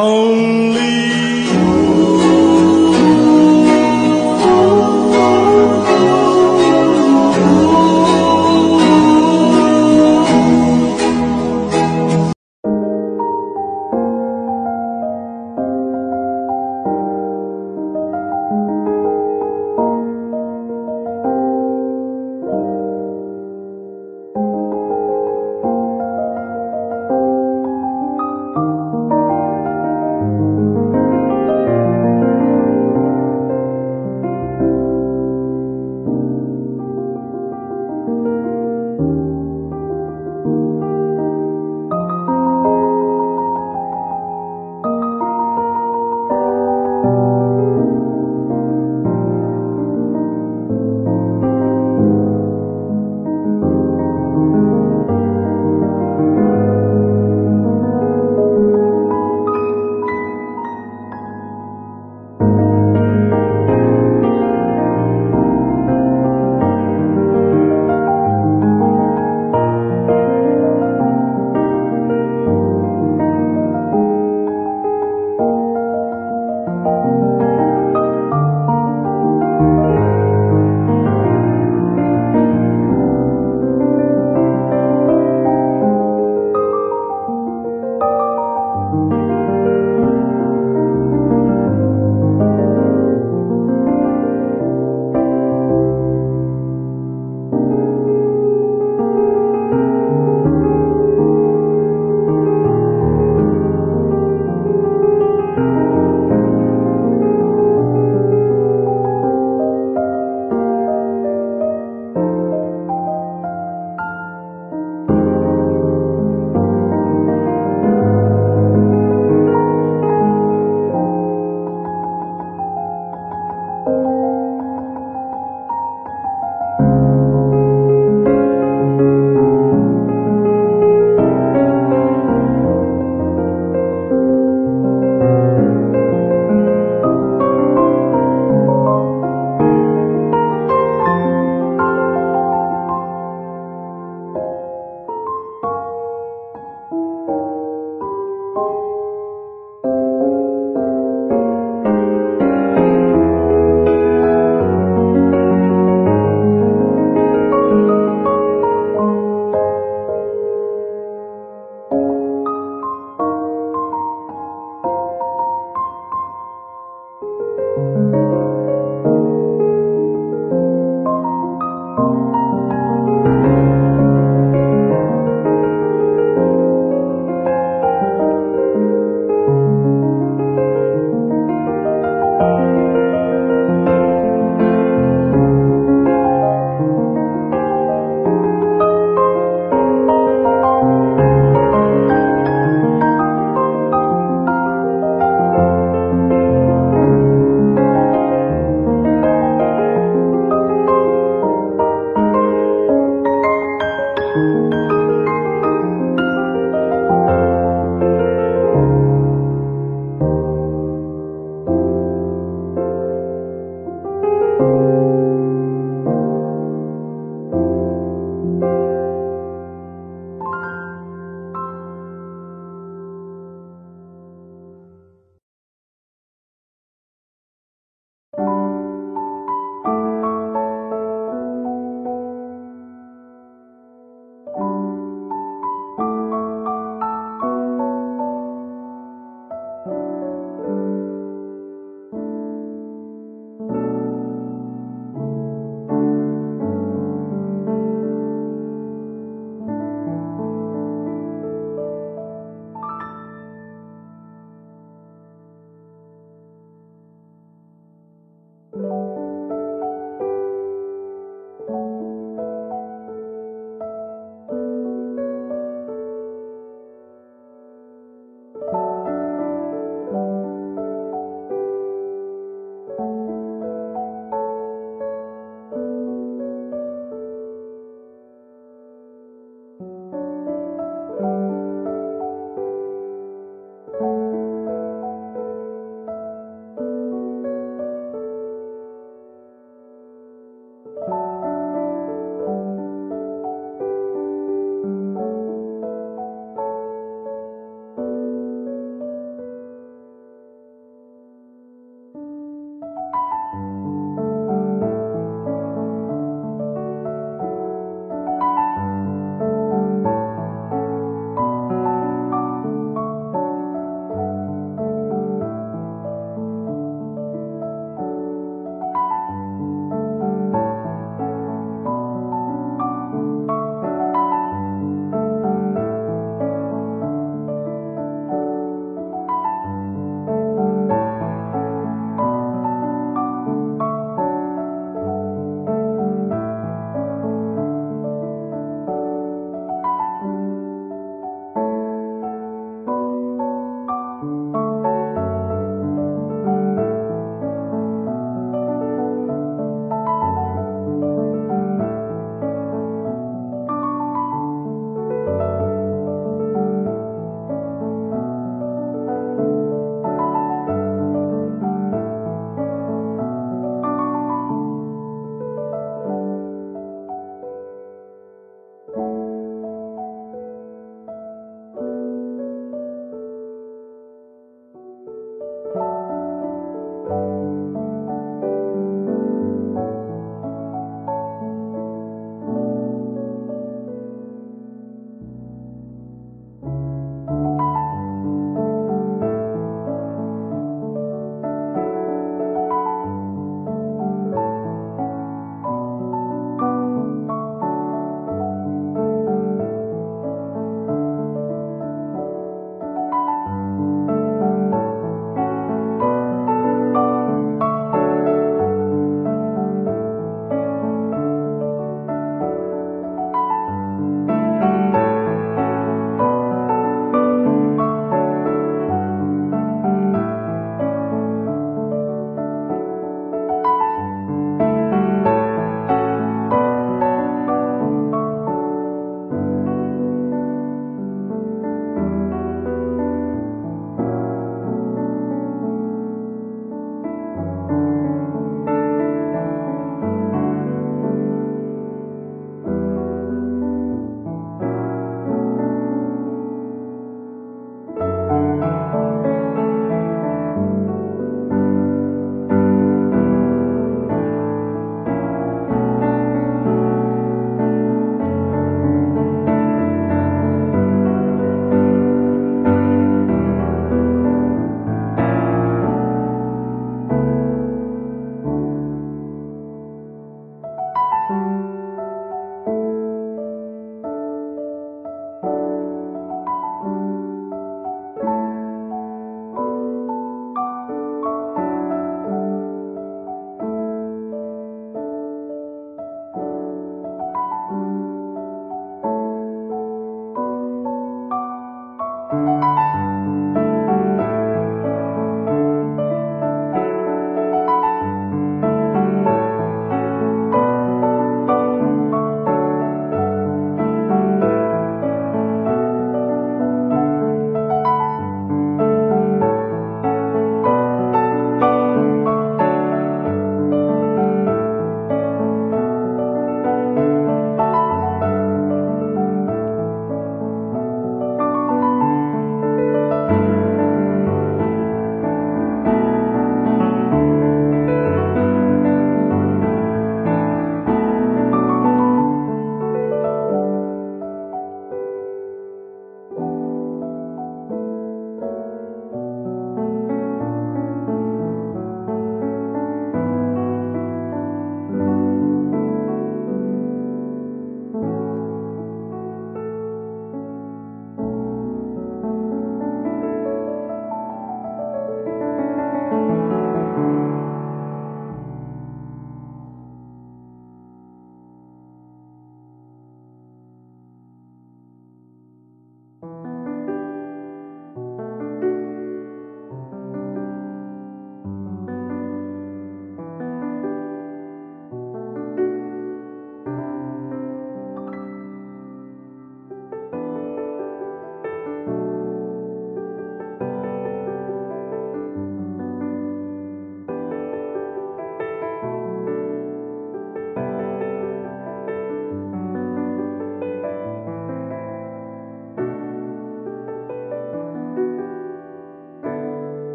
Oh.